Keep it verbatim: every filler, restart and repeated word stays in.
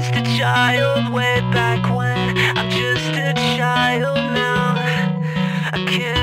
just a child way back when. I'm just a child now. I can't